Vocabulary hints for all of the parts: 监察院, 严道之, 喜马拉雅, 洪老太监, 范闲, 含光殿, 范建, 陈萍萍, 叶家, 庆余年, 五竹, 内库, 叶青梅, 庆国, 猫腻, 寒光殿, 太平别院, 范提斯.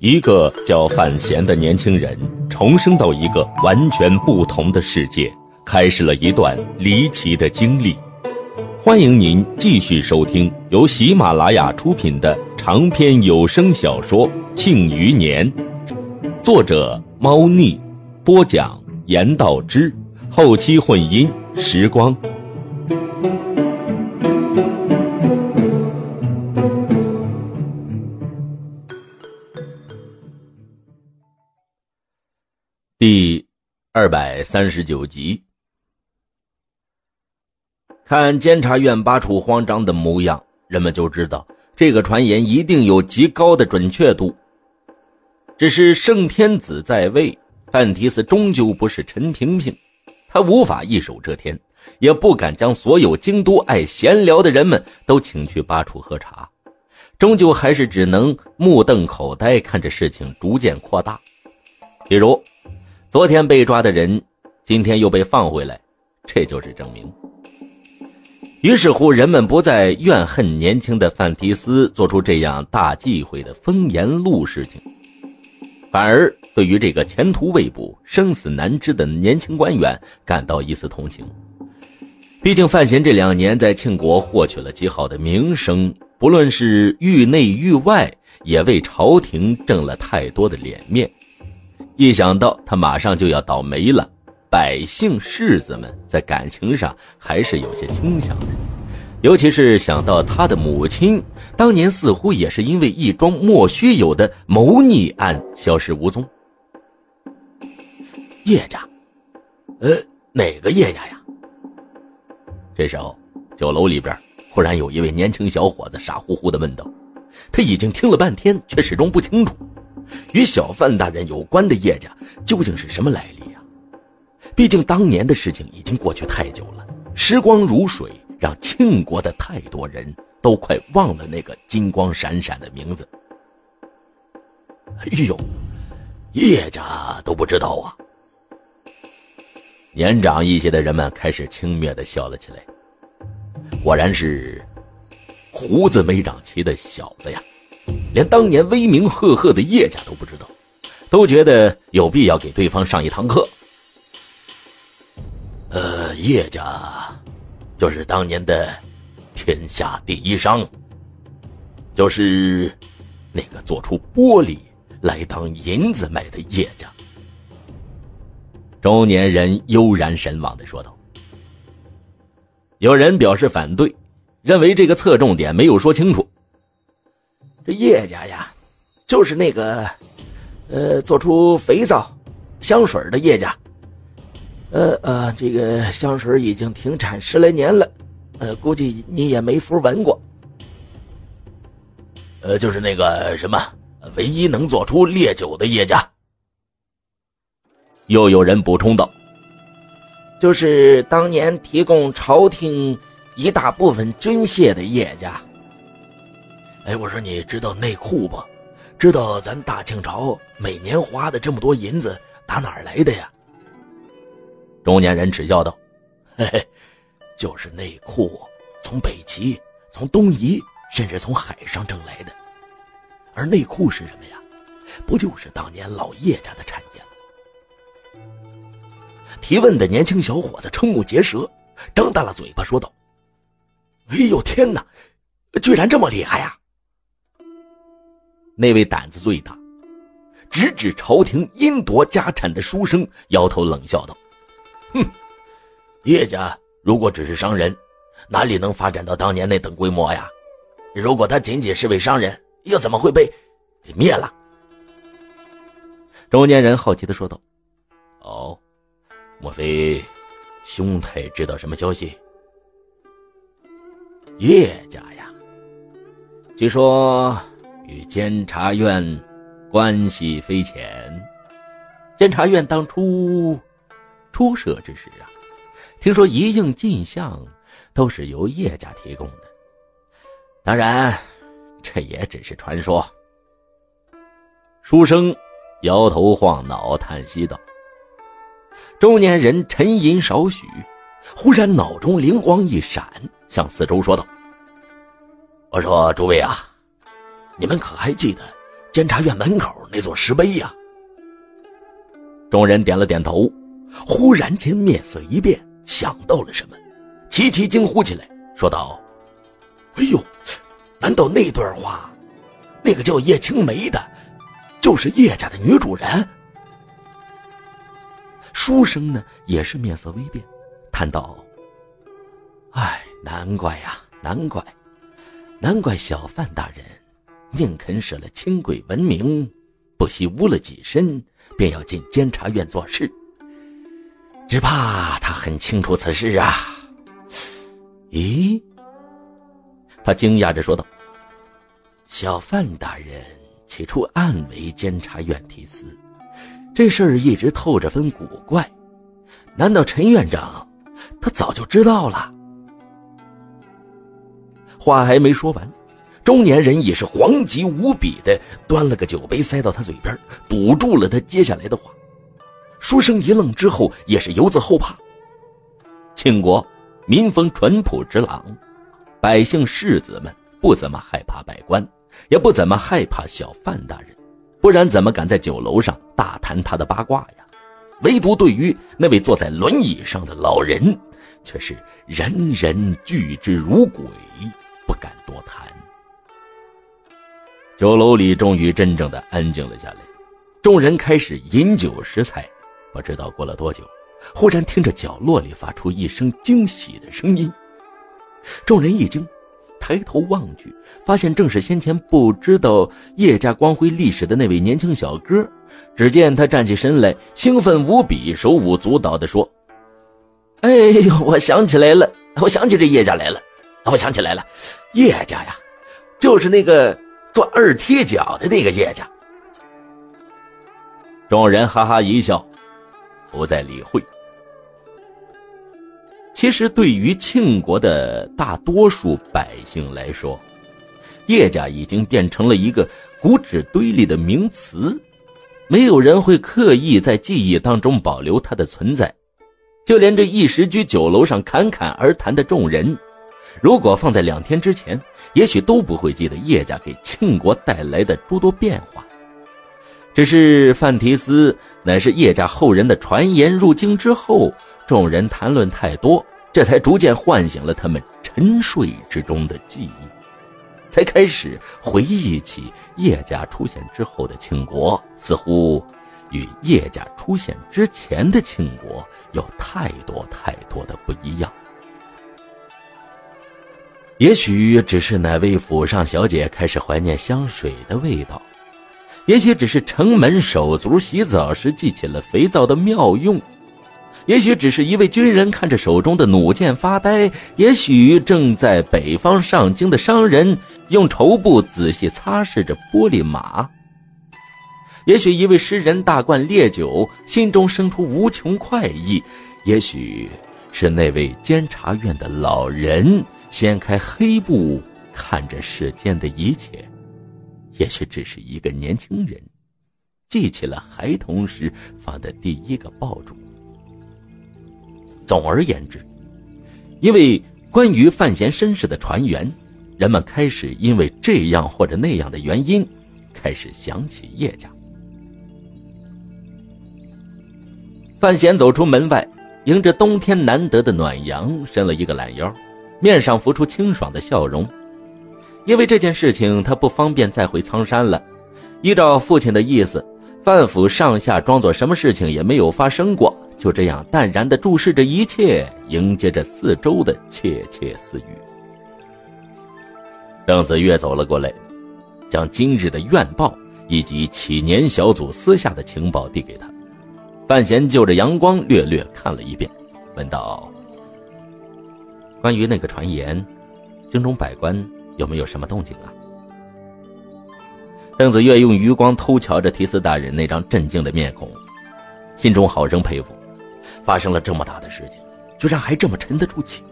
一个叫范闲的年轻人重生到一个完全不同的世界，开始了一段离奇的经历。欢迎您继续收听由喜马拉雅出品的长篇有声小说《庆余年》，作者猫腻，播讲严道之，后期混音时光。第239集。看监察院8处慌张的模样，人们就知道这个传言一定有极高的准确度。只是圣天子在位，范提斯终究不是陈萍萍，他无法一手遮天，也不敢将所有京都爱闲聊的人们都请去8处喝茶，终究还是只能目瞪口呆看着事情逐渐扩大。比如昨天被抓的人今天又被放回来，这就是证明。于是乎人们不再怨恨年轻的范提斯做出这样大忌讳的风言录事情，反而对于这个前途未卜生死难知的年轻官员感到一丝同情。毕竟范闲这2年在庆国获取了极好的名声，不论是域内域外，也为朝廷挣了太多的脸面。一想到他马上就要倒霉了，百姓世子们在感情上还是有些倾向的，尤其是想到他的母亲当年似乎也是因为一桩莫须有的谋逆案消失无踪。叶家？哪个叶家呀？这时候酒楼里边忽然有一位年轻小伙子傻乎乎地问道，他已经听了半天却始终不清楚与小范大人有关的叶家究竟是什么来历啊？毕竟当年的事情已经过去太久了，时光如水，让庆国的太多人都快忘了那个金光闪闪的名字。哎呦，叶家都不知道啊！年长一些的人们开始轻蔑地笑了起来，果然是胡子没长齐的小子呀，连当年威名赫赫的叶家都不知道，都觉得有必要给对方上一堂课。叶家就是当年的天下第一商，就是那个做出玻璃来当银子卖的叶家。中年人悠然神往地说道。有人表示反对，认为这个侧重点没有说清楚。这叶家呀，就是那个做出肥皂香水的叶家。这个香水已经停产10来年了，估计你也没福闻过。就是那个什么唯一能做出烈酒的叶家。又有人补充道，就是当年提供朝廷一大部分军械的叶家。哎，我说你知道内库不？知道咱大清朝每年花的这么多银子打哪儿来的呀？中年人耻笑道，嘿嘿，就是内库从北齐、从东夷，甚至从海上挣来的。而内库是什么呀？不就是当年老叶家的产业吗？提问的年轻小伙子瞠目结舌，张大了嘴巴说道，哎呦天哪，居然这么厉害呀！那位胆子最大，直指朝廷阴夺家产的书生摇头冷笑道，哼，叶家如果只是商人，哪里能发展到当年那等规模呀？如果他仅仅是位商人，又怎么会被给灭了？中年人好奇地说道，哦，莫非兄台知道什么消息？叶家呀，据说与监察院关系匪浅。监察院当初初设之时啊，听说一应进项都是由叶家提供的，当然这也只是传说。书生摇头晃脑叹息道。中年人沉吟少许，忽然脑中灵光一闪，向四周说道，我说诸位啊，你们可还记得监察院门口那座石碑呀？众人点了点头，忽然间面色一变，想到了什么，齐齐惊呼起来，说道：哎呦，难道那段话，那个叫叶青梅的就是叶家的女主人？书生呢也是面色微变，叹道：哎，难怪呀，难怪小范大人宁肯舍了清贵文明，不惜污了己身，便要进监察院做事，只怕他很清楚此事啊。咦，他惊讶着说道：小范大人起初暗为监察院提司，这事儿一直透着分古怪，难道陈院长他早就知道了？话还没说完，中年人已是惶急无比的端了个酒杯塞到他嘴边，堵住了他接下来的话。书生一愣之后也是犹自后怕。庆国民风淳朴直朗，百姓世子们不怎么害怕百官，也不怎么害怕小范大人，不然怎么敢在酒楼上大谈他的八卦呀？唯独对于那位坐在轮椅上的老人，却是人人拒之如鬼，不敢多谈。酒楼里终于真正的安静了下来，众人开始饮酒食菜。不知道过了多久，忽然听着角落里发出一声惊喜的声音，众人一惊，抬头望去，发现正是先前不知道叶家光辉历史的那位年轻小哥。只见他站起身来，兴奋无比，手舞足蹈地说：哎呦，我想起来了，叶家呀，就是那个做二踢脚的那个叶家。众人哈哈一笑，不再理会。其实对于庆国的大多数百姓来说，叶家已经变成了一个骨脂堆里的名词，没有人会刻意在记忆当中保留它的存在。就连这一时居酒楼上侃侃而谈的众人，如果放在2天之前，也许都不会记得叶家给庆国带来的诸多变化。只是范提斯乃是叶家后人的传言入京之后，众人谈论太多，这才逐渐唤醒了他们沉睡之中的记忆，才开始回忆起叶家出现之后的庆国，似乎与叶家出现之前的庆国有太多的不一样。也许只是哪位府上小姐开始怀念香水的味道，也许只是城门手足洗澡时记起了肥皂的妙用，也许只是一位军人看着手中的弩箭发呆，也许正在北方上京的商人用绸布仔细擦拭着玻璃马，也许一位诗人大灌烈酒，心中生出无穷快意，也许是那位监察院的老人掀开黑布看着世间的一切，也许只是一个年轻人记起了孩童时发的第一个爆竹。总而言之，因为关于范闲身世的传言，人们开始因为这样或者那样的原因，开始想起叶家。范闲走出门外，迎着冬天难得的暖阳，伸了一个懒腰，面上浮出清爽的笑容。因为这件事情，他不方便再回苍山了。依照父亲的意思，范府上下装作什么事情也没有发生过，就这样淡然地注视着一切，迎接着四周的窃窃私语。邓子越走了过来，将今日的院报以及启年小组私下的情报递给他。范闲就着阳光略略看了一遍，问道：关于那个传言，京中百官有没有什么动静啊？邓子越用余光偷瞧着提司大人那张震惊的面孔，心中好生佩服，发生了这么大的事情，居然还这么沉得住气。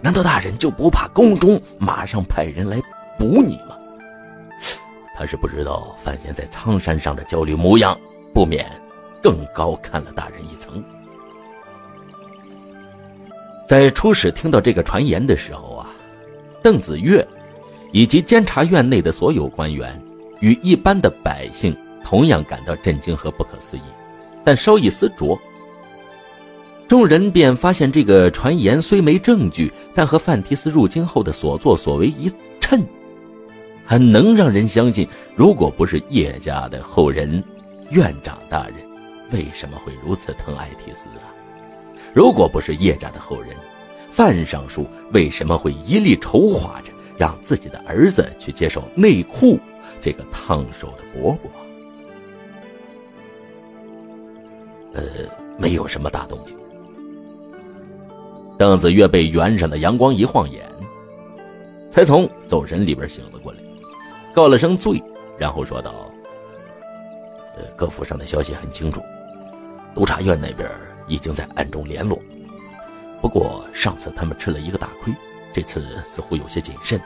难道大人就不怕宫中马上派人来捕你吗？他是不知道范闲在苍山上的焦虑模样，不免更高看了大人一层。在初始听到这个传言的时候啊，邓子越以及监察院内的所有官员与一般的百姓同样感到震惊和不可思议，但稍一思酌，众人便发现这个传言虽没证据，但和范提斯入京后的所作所为一衬，很能让人相信，如果不是叶家的后人院长大人为什么会如此疼爱提斯啊？如果不是叶家的后人，范尚书为什么会一力筹划着让自己的儿子去接受内库这个烫手的饽饽？没有什么大动静。邓子越被原上的阳光一晃眼，才从走神里边醒了过来，告了声罪，然后说道：各府上的消息很清楚，督察院那边已经在暗中联络，不过上次他们吃了一个大亏，这次似乎有些谨慎，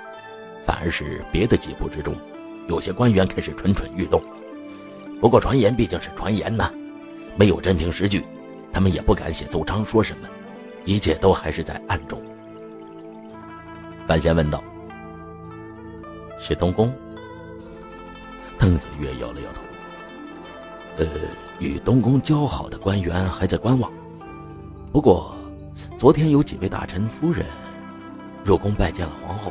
反而是别的几部之中有些官员开始蠢蠢欲动。不过传言毕竟是传言呢，没有真凭实据，他们也不敢写奏章说什么，一切都还是在暗中。范闲问道：是东宫？邓子越摇了摇头，与东宫交好的官员还在观望，不过昨天有几位大臣夫人入宫拜见了皇后，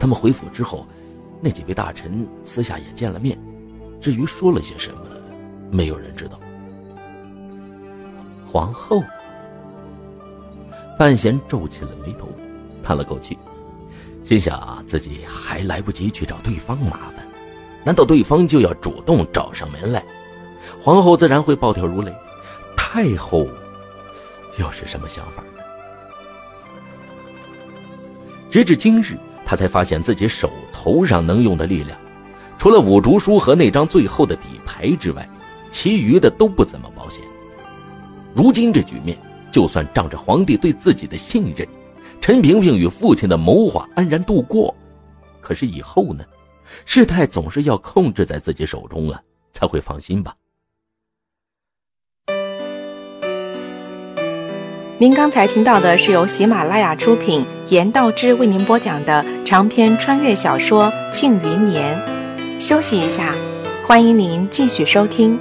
他们回府之后，那几位大臣私下也见了面，至于说了些什么，没有人知道。皇后？范闲皱起了眉头，叹了口气，心想自己还来不及去找对方麻烦，难道对方就要主动找上门来？皇后自然会暴跳如雷，太后又是什么想法呢？直至今日，他才发现自己手头上能用的力量，除了五竹书和那张最后的底牌之外，其余的都不怎么保险。如今这局面，就算仗着皇帝对自己的信任，陈萍萍与父亲的谋划安然度过，可是以后呢？事态总是要控制在自己手中了，才会放心吧。您刚才听到的是由喜马拉雅出品，严道之为您播讲的长篇穿越小说《庆余年》。休息一下，欢迎您继续收听。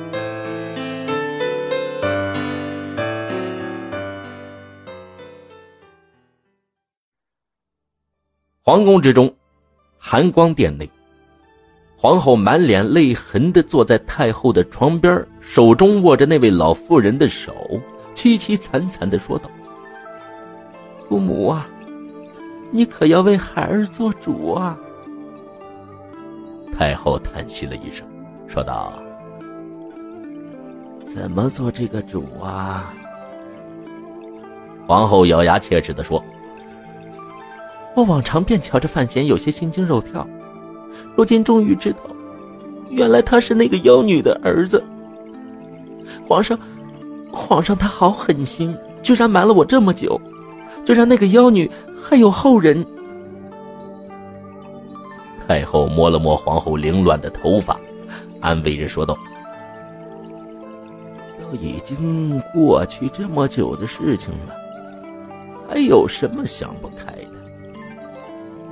皇宫之中，含光殿内，皇后满脸泪痕地坐在太后的床边，手中握着那位老妇人的手，凄凄惨惨地说道：姑母啊，你可要为孩儿做主啊。太后叹息了一声，说道：怎么做这个主啊？皇后咬牙切齿地说：我往常便瞧着范闲有些心惊肉跳，如今终于知道，原来他是那个妖女的儿子。皇上他好狠心，居然瞒了我这么久，居然那个妖女还有后人。太后摸了摸皇后凌乱的头发，安慰着说道：都已经过去这么久的事情了，还有什么想不开的？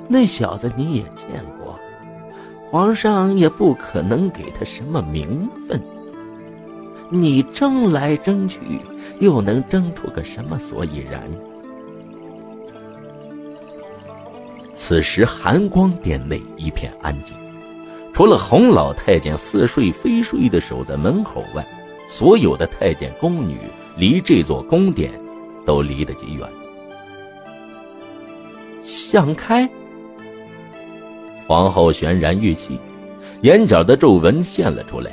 那小子你也见过，皇上也不可能给他什么名分，你争来争去，又能争出个什么所以然？此时寒光殿内一片安静，除了洪老太监似睡非睡的守在门口外，所有的太监宫女离这座宫殿都离得极远。想开？皇后泫然欲泣，眼角的皱纹现了出来。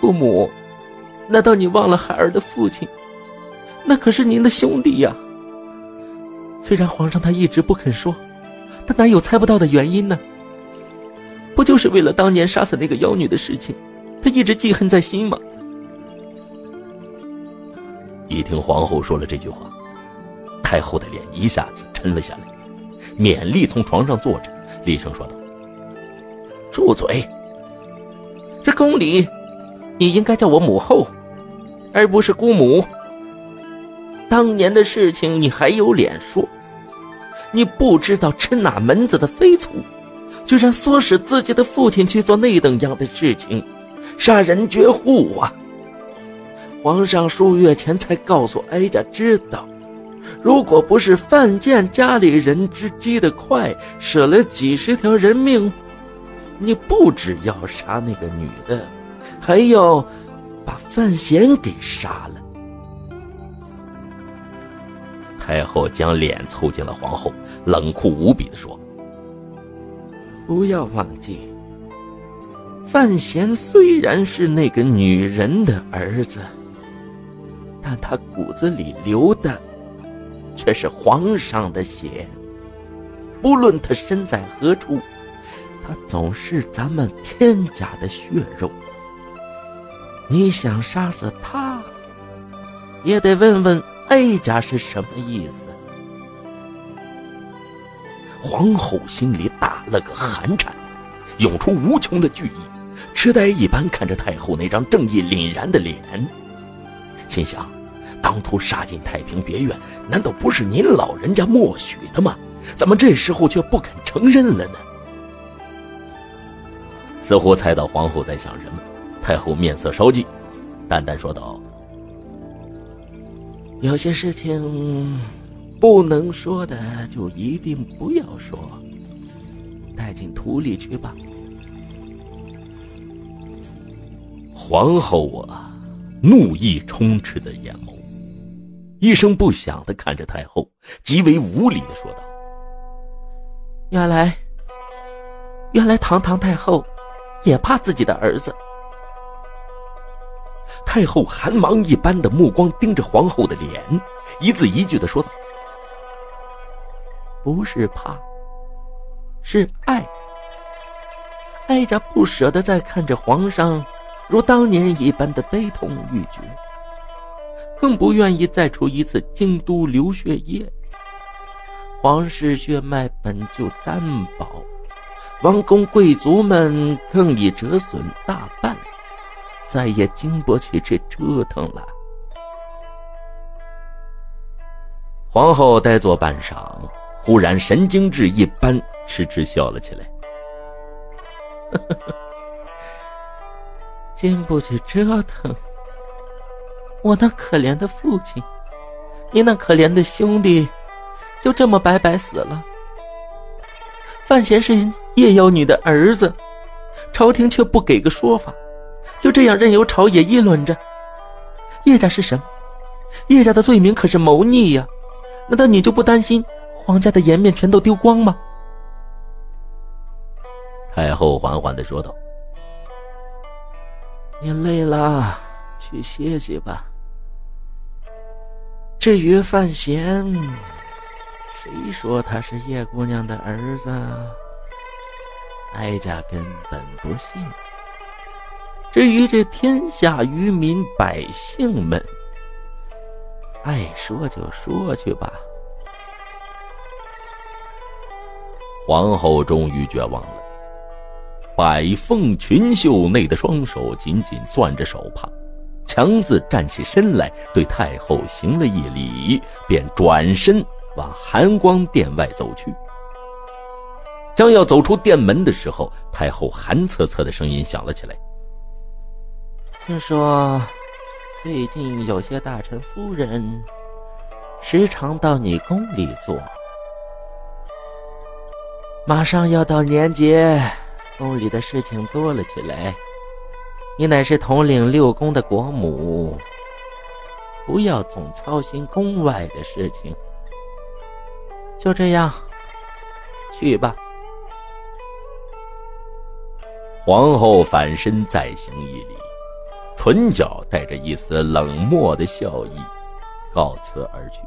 姑母，难道你忘了孩儿的父亲？那可是您的兄弟呀！虽然皇上他一直不肯说，但哪有猜不到的原因呢？不就是为了当年杀死那个妖女的事情，他一直记恨在心吗？一听皇后说了这句话，太后的脸一下子沉了下来，勉力从床上坐着，厉声说道：住嘴！这宫里你应该叫我母后，而不是姑母。当年的事情你还有脸说？你不知道吃哪门子的飞醋，居然唆使自己的父亲去做那等样的事情，杀人绝户啊！皇上数月前才告诉哀家知道，如果不是范建家里人之机的快，舍了几十条人命，你不只要杀那个女的，还要把范闲给杀了。太后将脸凑近了皇后，冷酷无比地说：“不要忘记，范闲虽然是那个女人的儿子，但他骨子里流的却是皇上的血。不论他身在何处，他总是咱们天家的血肉。你想杀死他，也得问问哀家是什么意思。”皇后心里打了个寒颤，涌出无穷的惧意，痴呆一般看着太后那张正义凛然的脸，心想：当初杀进太平别院，难道不是您老人家默许的吗？怎么这时候却不肯承认了呢？似乎猜到皇后在想什么，太后面色稍霁，淡淡说道：“有些事情不能说的就一定不要说，带进土里去吧。”皇后啊，怒意充斥的眼眸，一声不响地看着太后，极为无理地说道：“原来堂堂太后也怕自己的儿子。”太后寒芒一般的目光盯着皇后的脸，一字一句的说道：“不是怕，是爱。哀家不舍得再看着皇上如当年一般的悲痛欲绝，更不愿意再出一次京都流血夜。皇室血脉本就单薄，王公贵族们更已折损大半，再也经不起这折腾了。”皇后呆坐半晌，忽然神经质一般，痴痴笑了起来：“经不起折腾，我那可怜的父亲，你那可怜的兄弟，就这么白白死了。范闲是叶妖女的儿子，朝廷却不给个说法，就这样任由朝野议论着。叶家是什么？叶家的罪名可是谋逆呀！难道你就不担心皇家的颜面全都丢光吗？”太后缓缓地说道：“你累了，去歇歇吧。至于范闲，谁说他是叶姑娘的儿子？哀家根本不信。至于这天下渔民百姓们，爱说就说去吧。”皇后终于绝望了，百凤群袖内的双手紧紧攥着手帕，强自站起身来，对太后行了一礼，便转身往寒光殿外走去。将要走出殿门的时候，太后寒恻恻的声音响了起来：“听说最近有些大臣夫人时常到你宫里坐，马上要到年节，宫里的事情多了起来。你乃是统领六宫的国母，不要总操心宫外的事情。就这样，去吧。”皇后反身再行一礼，唇角带着一丝冷漠的笑意，告辞而去。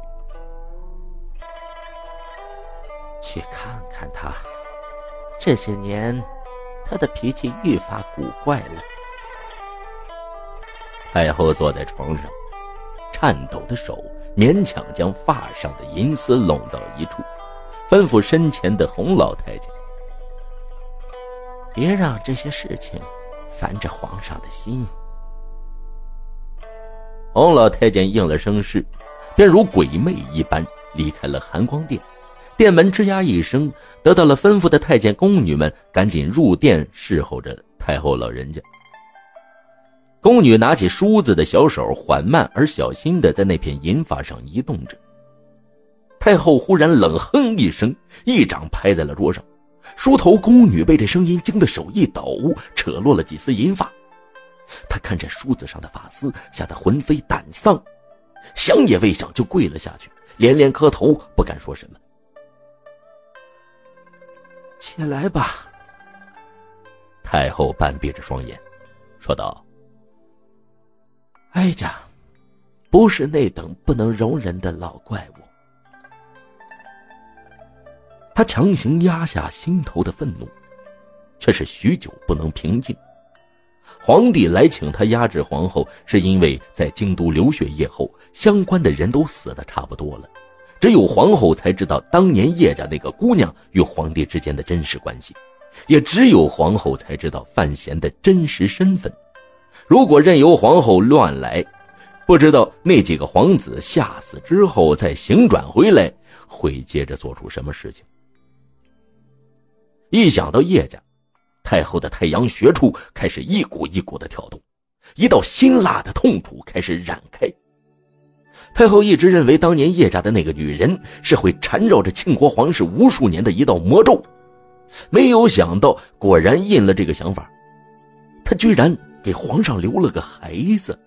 去看看他，这些年他的脾气愈发古怪了。太后坐在床上，颤抖的手勉强将发上的银丝拢到一处，吩咐身前的洪老太监：“别让这些事情烦着皇上的心。”洪老太监应了声是，便如鬼魅一般离开了寒光殿，店门吱呀一声，得到了吩咐的太监宫女们赶紧入殿侍候着太后老人家。宫女拿起梳子的小手，缓慢而小心地在那片银发上移动着。太后忽然冷哼一声，一掌拍在了桌上。梳头宫女被这声音惊得手一抖，扯落了几丝银发。她看着梳子上的发丝，吓得魂飞胆丧，想也未想就跪了下去，连连磕头，不敢说什么。起来吧。太后半闭着双眼，说道：哀家不是那等不能容忍的老怪物。他强行压下心头的愤怒，却是许久不能平静。皇帝来请他压制皇后，是因为在京都流血夜后，相关的人都死得差不多了，只有皇后才知道当年叶家那个姑娘与皇帝之间的真实关系，也只有皇后才知道范闲的真实身份。如果任由皇后乱来，不知道那几个皇子吓死之后再醒转回来，会接着做出什么事情。一想到叶家，太后的太阳穴处开始一股一股的跳动，一道辛辣的痛楚开始染开。太后一直认为当年叶家的那个女人是会缠绕着庆国皇室无数年的一道魔咒，没有想到果然应了这个想法，她居然给皇上留了个孩子。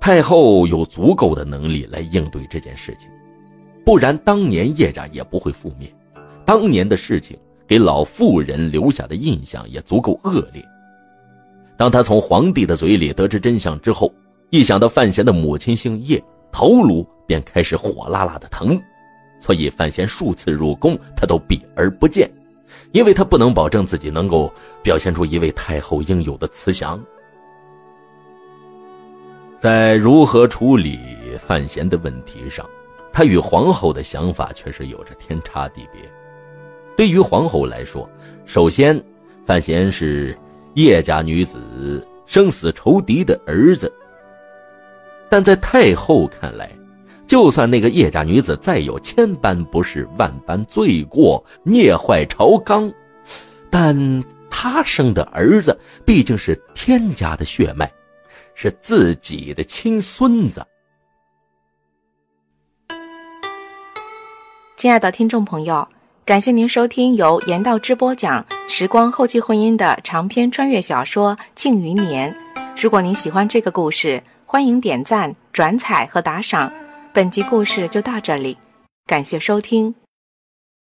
太后有足够的能力来应对这件事情，不然当年叶家也不会覆灭。当年的事情给老妇人留下的印象也足够恶劣。当他从皇帝的嘴里得知真相之后，一想到范闲的母亲姓叶，头颅便开始火辣辣的疼，所以范闲数次入宫他都避而不见，因为他不能保证自己能够表现出一位太后应有的慈祥。在如何处理范闲的问题上，他与皇后的想法确实有着天差地别。对于皇后来说，首先范闲是叶家女子生死仇敌的儿子，但在太后看来，就算那个叶家女子再有千般不是万般罪过，孽坏朝纲，但她生的儿子毕竟是天家的血脉，是自己的亲孙子。亲爱的听众朋友，感谢您收听由言道之播讲时光后期婚姻的长篇穿越小说《庆余年》。如果您喜欢这个故事，欢迎点赞、转采和打赏。本集故事就到这里，感谢收听。